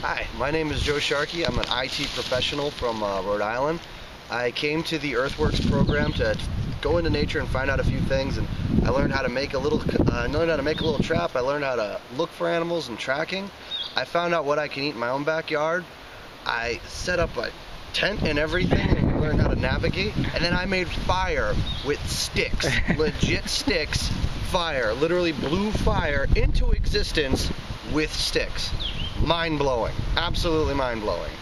Hi, my name is Joe Sharkey. I'm an IT professional from Rhode Island. I came to the Earthworks program to go into nature and find out a few things, and I learned how to make a little trap. I learned how to look for animals and tracking. I found out what I can eat in my own backyard. I set up a tent and everything and learned how to navigate, and then I made fire with sticks. Legit sticks, fire, literally blew fire into existence with sticks. Mind-blowing, absolutely mind-blowing.